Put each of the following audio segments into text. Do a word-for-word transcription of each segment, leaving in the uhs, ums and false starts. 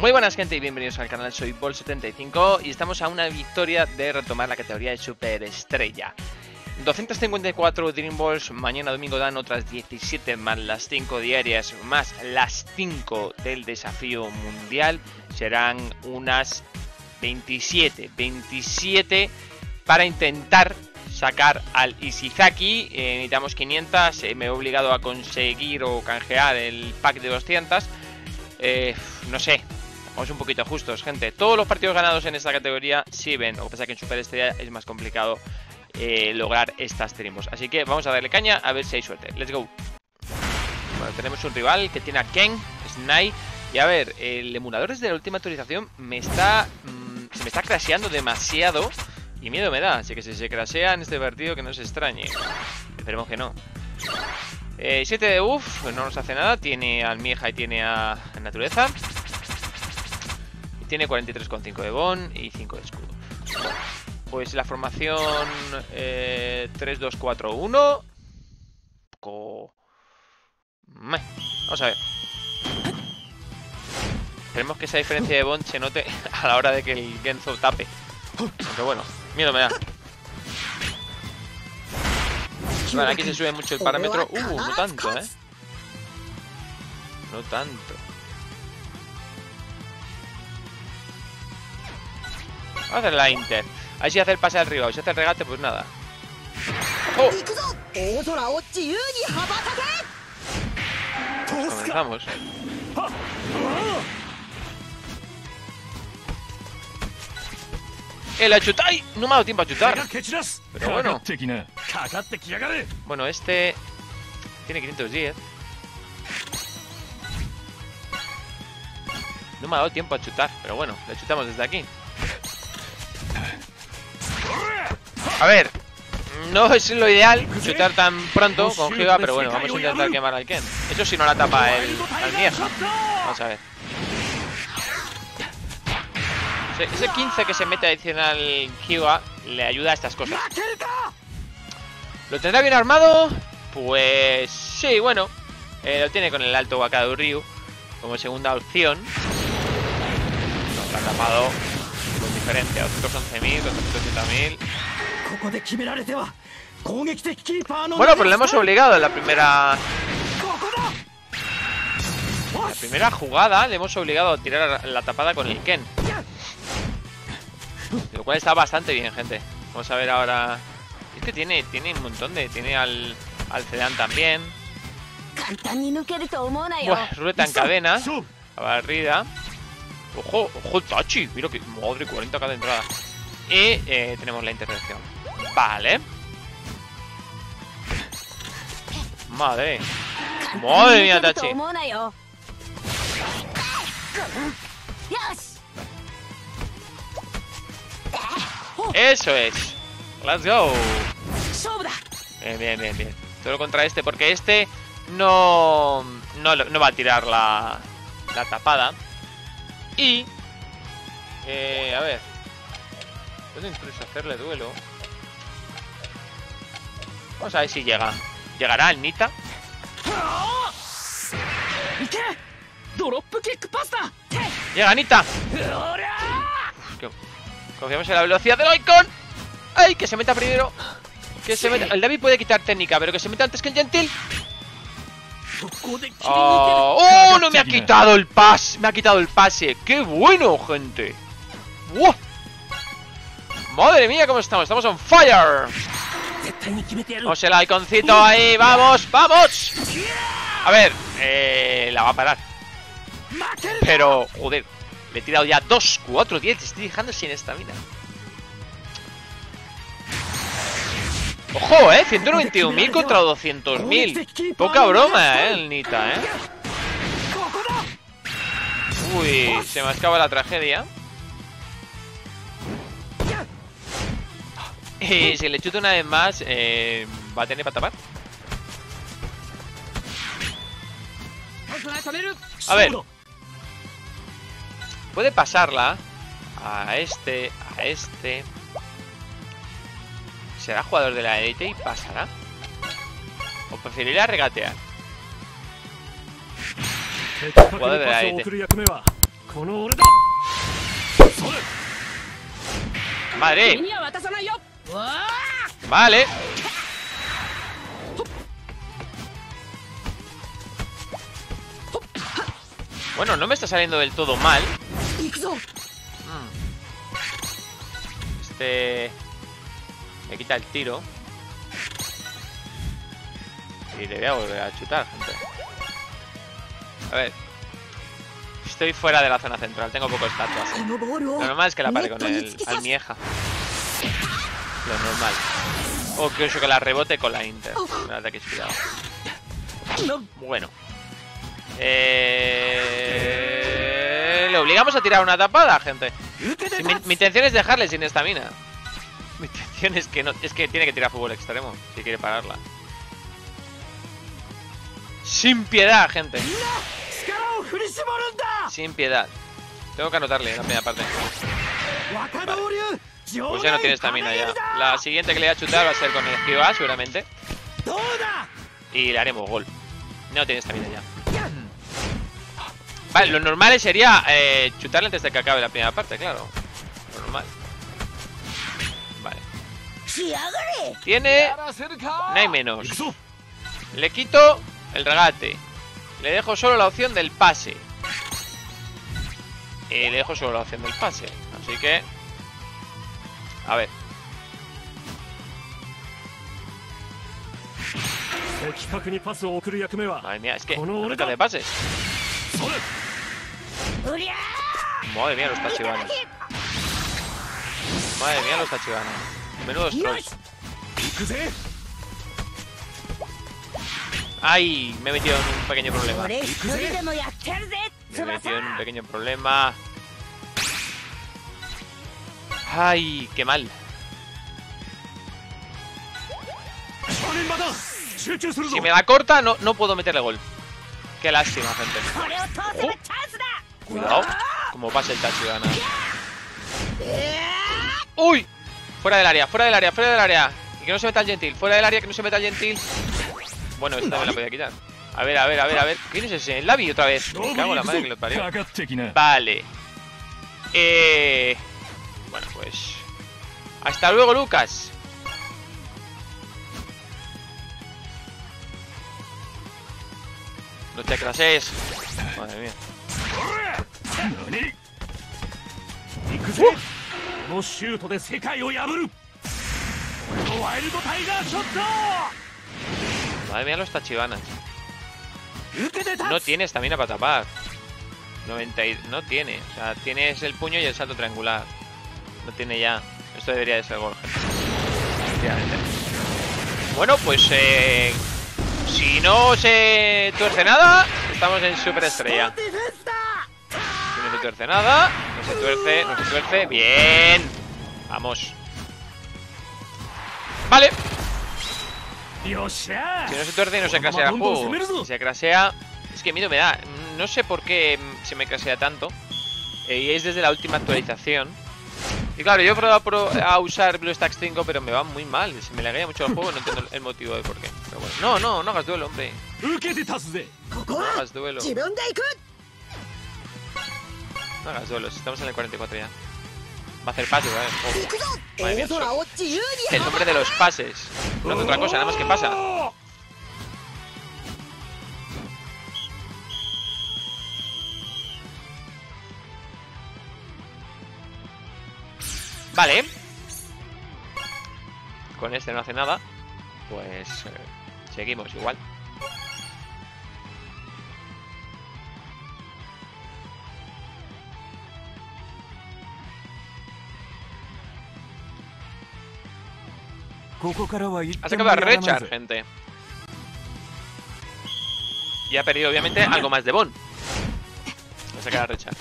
Muy buenas, gente, y bienvenidos al canal. Soy Volt setenta y cinco y estamos a una victoria de retomar la categoría de superestrella. doscientos cincuenta y cuatro Dream Balls, mañana domingo dan otras diecisiete más las cinco diarias, más las cinco del desafío mundial. Serán unas veintisiete, veintisiete para intentar sacar al Ishizaki. Eh, necesitamos quinientas, eh, me he obligado a conseguir o canjear el pack de doscientas. Eh, no sé, vamos un poquito justos, gente. Todos los partidos ganados en esta categoría sirven, o pasa que en Superestrella es más complicado eh, lograr estas trimbos. Así que vamos a darle caña a ver si hay suerte. Let's go. Bueno, tenemos un rival que tiene a Ken, Snipe. Y a ver, el emulador desde la última actualización me está, mmm, se me está crasheando demasiado y miedo me da. Así que si se crashea en este partido, que no se extrañe. Esperemos que no. Eh, siete de buff, no nos hace nada. Tiene a Almija y tiene a Naturaleza. Y tiene cuarenta y tres coma cinco de Bon y cinco de escudo. Bueno, pues la formación eh, tres dos cuatro uno. Co... Vamos a ver. Esperemos que esa diferencia de Bon se note a la hora de que el Genzo tape. Aunque bueno, miedo me da. Bueno, aquí se sube mucho el parámetro. Uh, no tanto, eh. No tanto. Vamos a hacer la inter. Ahí sí hace el pase al rival. Si hace el regate, pues nada. Oh. Comenzamos. El achutai. No me ha dado tiempo a chutar. Pero bueno. Bueno, este tiene quinientos diez. No me ha dado tiempo a chutar. Pero bueno, le chutamos desde aquí. A ver, no es lo ideal chutar tan pronto con Higa, pero bueno, vamos a intentar quemar al Ken. Eso si no la tapa el Almieja. Vamos a ver. Ese quince que se mete adicional Higa le ayuda a estas cosas. ¿Lo tendrá bien armado? Pues sí, bueno. Eh, lo tiene con el alto Waka do Ryu como segunda opción. Nos ha tapado con diferencia. doscientos once mil, doscientos ochenta mil. Bueno, pues le hemos obligado en la primera... La primera jugada le hemos obligado a tirar la tapada con el Ken. Lo cual está bastante bien, gente. Vamos a ver ahora... Es que tiene, tiene un montón de... Tiene al, al Cedán también. Buah, ruleta en cadena. La barrida. Ojo, ojo, Tachi. Mira que... Madre, cuarenta k de entrada. Y eh, tenemos la intervención. Vale. Madre. Madre mía, Tachi. Eso es. Let's go. Bien, bien, bien, bien. Solo contra este, porque este no, no, no va a tirar la, la tapada. Y eh, a ver, puedo incluso hacerle duelo. Vamos a ver si llega. ¿Llegará al Nita? Llega Nita. Confiamos en la velocidad del Icon. ¡Ay! Que se meta primero. Que se meta. El Gaby puede quitar técnica, pero que se meta antes que el Gentile. ¡Oh! ¡Oh! ¡No me ha quitado el pase! Me ha quitado el pase. ¡Qué bueno, gente! ¡Wow! ¡Madre mía! ¿Cómo estamos? Estamos on fire. Vamos el Iconcito ahí. ¡Vamos! ¡Vamos! A ver. Eh, la va a parar. Pero... Joder. Le he tirado ya dos, cuatro, diez. Estoy dejando sin estamina. Ojo, eh. ciento noventa y un mil contra doscientos mil. Poca broma, eh. El Nita, eh. Uy, se me acaba la tragedia. Y si le chuto una vez más, eh, va a tener para tapar. A ver. Puede pasarla a este, a este. ¿Será jugador de la élite y pasará? ¿O preferirá regatear? Jugador de la élite. Madre. Vale. Bueno, no me está saliendo del todo mal. Este... me quita el tiro. Y le voy a volver a chutar, gente. A ver. Estoy fuera de la zona central, tengo poco estatua. ¿Sí? Lo normal es que la pare con el almieja. Lo normal. O que que la rebote con la Inter. El ataque inspirado. Bueno. Eh... Le obligamos a tirar una tapada, gente. Si mi, mi intención es dejarle sin estamina. Mi intención es que no, es que tiene que tirar fútbol extremo si quiere pararla. Sin piedad, gente. Sin piedad. Tengo que anotarle la primera parte. Vale. Pues ya no tiene estamina ya. La siguiente que le voy a chutar va a ser con el esquiva, seguramente. Y le haremos gol. No tiene estamina ya. Vale, lo normal sería eh, chutarle antes de que acabe la primera parte, claro. Lo normal. Vale. Tiene... no hay menos. Le quito el regate. Le dejo solo la opción del pase. Eh, le dejo solo la opción del pase. Así que... a ver. Madre mía, es que no me de pases. Madre mía, los tachibanos. Madre mía, los tachibanos. Menudos trolls. Ay, me he metido en un pequeño problema. Me he metido en un pequeño problema. Ay, qué mal. Si me la corta, no, no puedo meterle gol. Qué lástima, gente. Uh, cuidado. Como pasa el Tachibana. ¡Uy! Fuera del área, fuera del área, fuera del área. Y que no se meta el Gentil. Fuera del área, que no se meta el Gentil. Bueno, esta me la podía quitar. A ver, a ver, a ver, a ver. ¿Quién es ese? El Lavi otra vez. Me cago en la madre que lo parió. Vale. Eh... bueno, pues... hasta luego, Lucas. No te crases. Madre mía. Uh. Madre mía, los tachibanas. No tiene estamina para tapar. noventa y... no tiene. O sea, tienes el puño y el salto triangular. No tiene ya. Esto debería de ser gol. Bueno, pues eh, si no se tuerce nada, estamos en superestrella. Si no se tuerce nada, no se tuerce, no se tuerce. Bien. Vamos. Vale. Si no se tuerce y no se crasea. Uh, si se crasea... es que miedo me da. No sé por qué se me crasea tanto. Eh, y es desde la última actualización. Y claro, yo he probado a usar BlueStacks cinco, pero me va muy mal. Se me laguea mucho el juego, no entiendo el motivo de por qué. Pero bueno. No, no, no hagas duelo, hombre. No hagas duelo. No hagas duelo, estamos en el cuarenta y cuatro ya. Va a hacer pases, ¿vale? Oh, madre mía, eso. El nombre de los pases. No es otra cosa, nada más que pasa. Vale. Con este no hace nada. Pues eh, seguimos igual. Ha sacado a Richard, gente. Y ha perdido obviamente algo más de Bon. Ha sacado a Richard.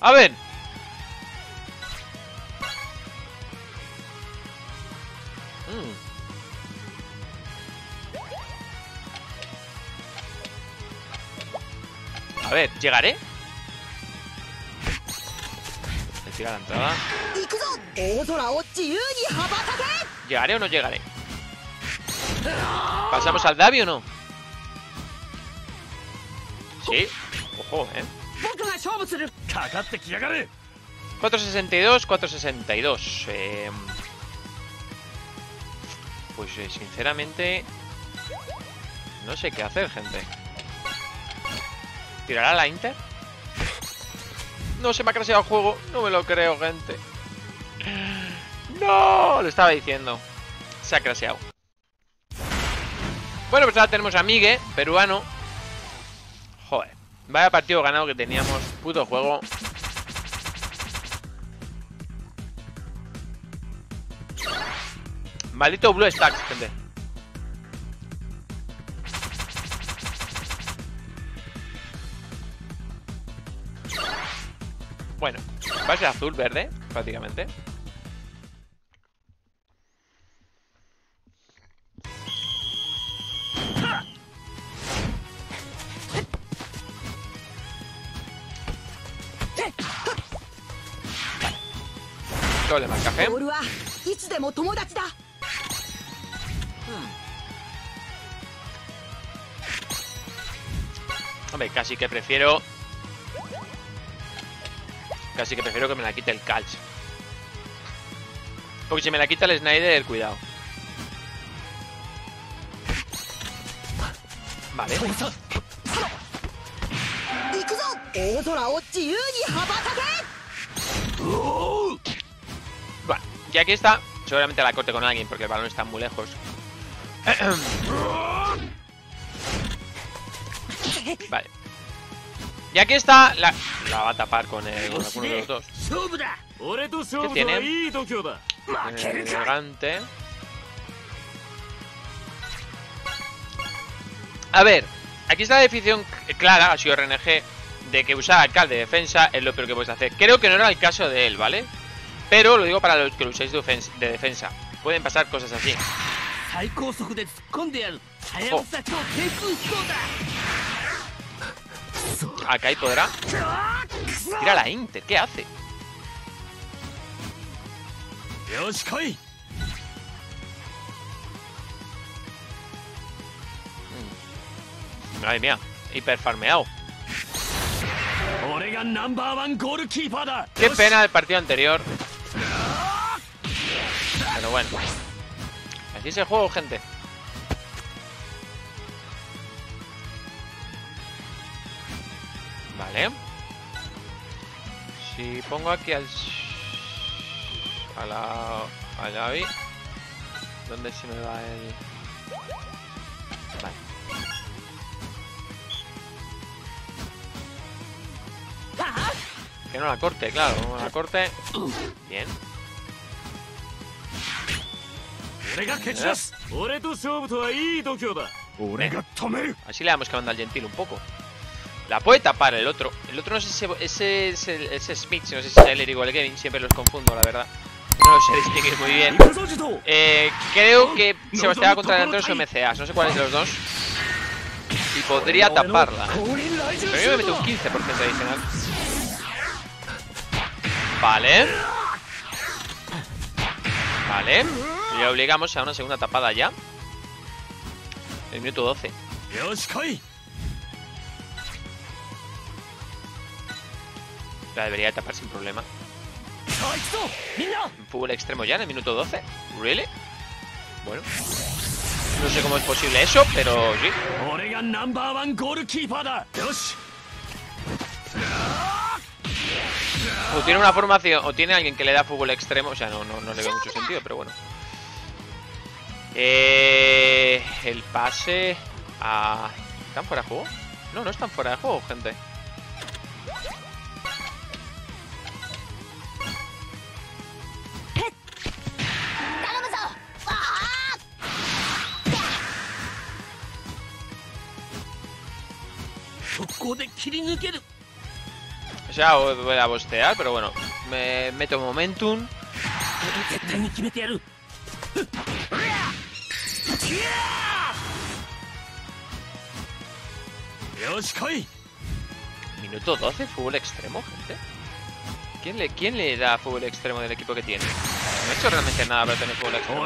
A ver. Mm. A ver, ¿llegaré? Le tira la entrada. ¿Llegaré o no llegaré? ¿Pasamos al Davi o no? Sí. Ojo, eh. cuatrocientos sesenta y dos, cuatrocientos sesenta y dos. Eh... Pues eh, sinceramente... No sé qué hacer, gente. ¿Tirará la Inter? No, se me ha crasheado el juego. No me lo creo, gente. No, lo estaba diciendo. Se ha crasheado. Bueno, pues ahora tenemos a Miguel, peruano. Joder. Vaya partido ganado que teníamos. Puto juego. Maldito BlueStacks, gente. Bueno, va a ser azul, verde, prácticamente. Doble marcaje. Hombre, casi que prefiero... Casi que prefiero que me la quite el Calz. Porque si me la quita el Snyder, cuidado. Vale. Bueno, y aquí está. Seguramente la corte con alguien porque el balón está muy lejos. Vale. Y aquí está la... La va a tapar con, el, con alguno de los dos. ¿Qué tiene? Elegante. A ver, aquí está la definición clara, ha sido R N G, de que usar alcalde de defensa es lo peor que puedes hacer. Creo que no era el caso de él, ¿vale? Pero lo digo para los que lo uséis de, de defensa. Pueden pasar cosas así. Oh. Akai podrá. Tira la Inter, ¿qué hace? Mm. Madre mía, hiperfarmeado. Qué pena del partido anterior. Pero bueno, así es el juego, gente. Vale. Si pongo aquí al... A la... A Gaby. ¿Dónde se me va el...? Vale. Que no la corte, claro. No la corte. Bien. Bien. Así le vamos cavando al Gentil un poco. La puede tapar el otro. El otro no sé si ese es el ese Smith, no sé si es el Erigol Gavin, siempre los confundo, la verdad. No lo sé distinguir muy bien. Eh, creo que se va a contra el otro o M C As, no sé cuál es de los dos. Y podría taparla. Pero yo me meto un quince por ciento adicional. Vale. Vale. Y le obligamos a una segunda tapada ya. El minuto doce. La debería tapar sin problema. Fútbol extremo ya en el minuto doce. ¿Really? Bueno. No sé cómo es posible eso, pero sí. O tiene una formación, o tiene alguien que le da fútbol extremo. O sea, no, no, no le veo mucho sentido, pero bueno. Eh, el pase a... ¿Están fuera de juego? No, no están fuera de juego, gente. O sea, voy a bostear, pero bueno, me meto momentum. Minuto doce, fútbol extremo, gente. ¿Quién le, quién le da fútbol extremo del equipo que tiene? No he hecho realmente nada para tener fútbol extremo.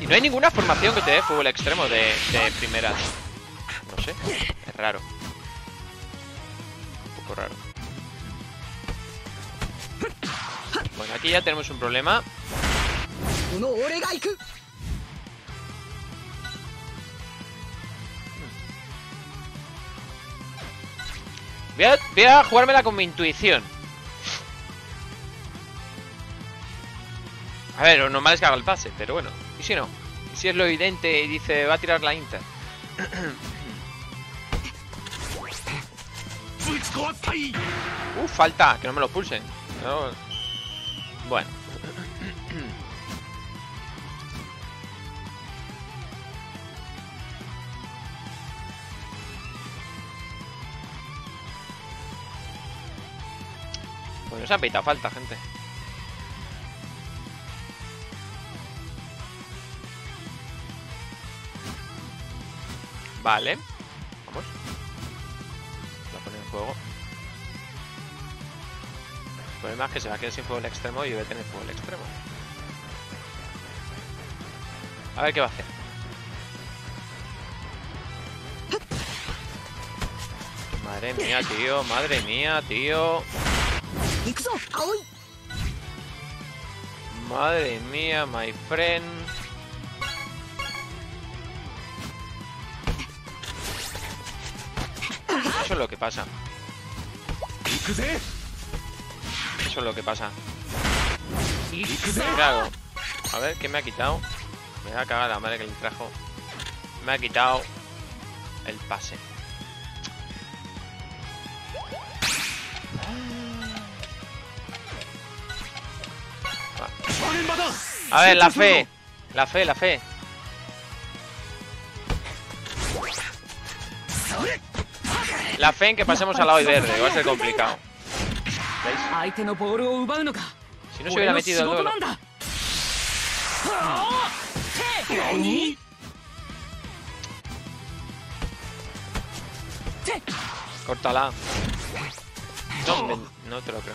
Y no hay ninguna formación que te dé fútbol extremo de, de primera. No sé, es raro. Un poco raro. Bueno, aquí ya tenemos un problema. Voy a, voy a jugármela con mi intuición. A ver, lo normal es que haga el pase, pero bueno. ¿Y si no? ¿Y si es lo evidente y dice, va a tirar la Inter? Uh, falta, que no me lo pulsen. No. Bueno. Bueno, se han pitado falta, gente. Vale. Vamos. Voy a poner en juego. El problema es que se va a quedar sin fútbol extremo y voy a tener fútbol extremo. A ver qué va a hacer. Madre mía, tío. Madre mía, tío. Madre mía, my friend. Eso es lo que pasa. Eso es lo que pasa. ¿Qué hago? A ver, ¿qué me ha quitado? Me va a cagar la madre que le trajo. Me ha quitado el pase. A ver, la fe. La fe, la fe. La fe en que pasemos al lado verde. Va a ser complicado. ¿Veis? Si no se hubiera metido el duelo. Córtala. No, me, no te lo creo.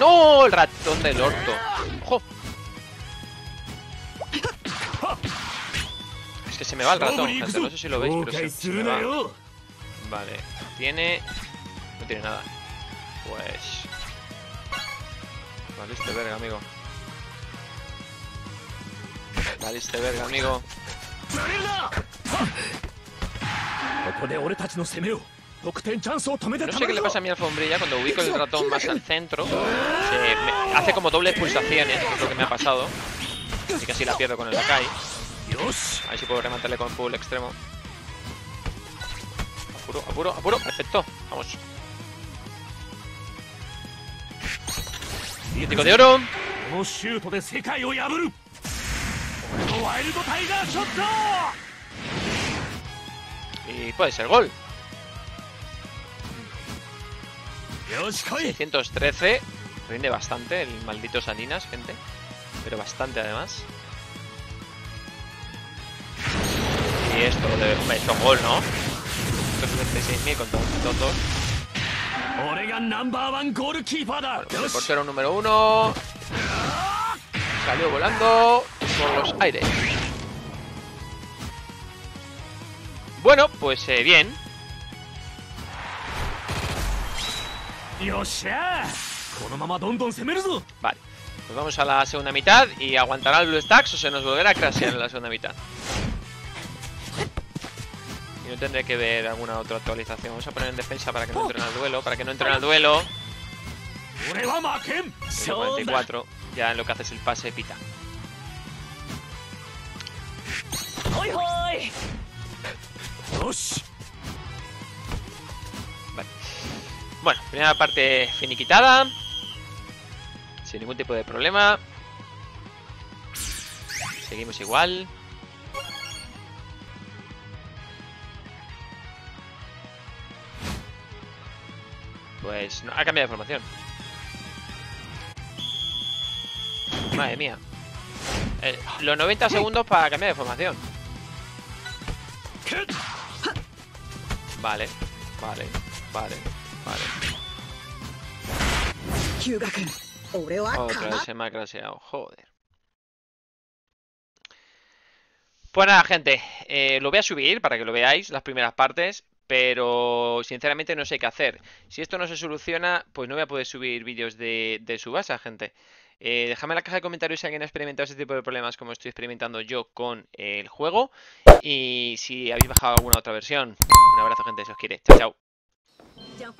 ¡No! El ratón del orto. ¡Ojo! Es que se me va el ratón, gente. No sé si lo veis, pero se, se me va. Vale, tiene... No tiene nada. Pues... Valiste verga, amigo. Valiste verga, amigo. No sé qué le pasa a mi alfombrilla cuando ubico el ratón más al centro. Se me hace como dobles pulsaciones, que es lo que me ha pasado. Así que así la pierdo con el Akai. A ver si puedo rematarle con full extremo. Apuro, apuro, apuro. Perfecto. Vamos. Mítico de oro. Y puede ser gol. seiscientos trece. Rinde bastante el maldito Salinas, gente. Pero bastante además. Y esto lo debe... Hombre, esto es gol, ¿no? ciento setenta y seis mil con dos dos. Bueno, por ser un número uno. Salió volando por los aires. Bueno, pues eh, bien. Vale, pues vamos a la segunda mitad y aguantará el BlueStacks o se nos volverá a crashear en la segunda mitad. Y no tendré que ver alguna otra actualización. Vamos a poner en defensa para que no entren al duelo. Para que no entren al duelo. cuarenta y cuatro. Ya en lo que haces el pase, pita. Vale. Bueno, primera parte finiquitada. Sin ningún tipo de problema. Seguimos igual. Pues no, ha cambiado de formación. Madre mía. Eh, los noventa segundos para cambiar de formación. Vale, vale, vale, vale. Otra vez se me ha craseado, joder. Pues nada, gente, eh, lo voy a subir para que lo veáis, las primeras partes. Pero sinceramente no sé qué hacer. Si esto no se soluciona, pues no voy a poder subir vídeos de, de Subasa, gente. Eh, dejadme en la caja de comentarios si alguien ha experimentado ese tipo de problemas como estoy experimentando yo con el juego. Y si habéis bajado alguna otra versión. Un abrazo, gente, se os quiere. Chao, chao.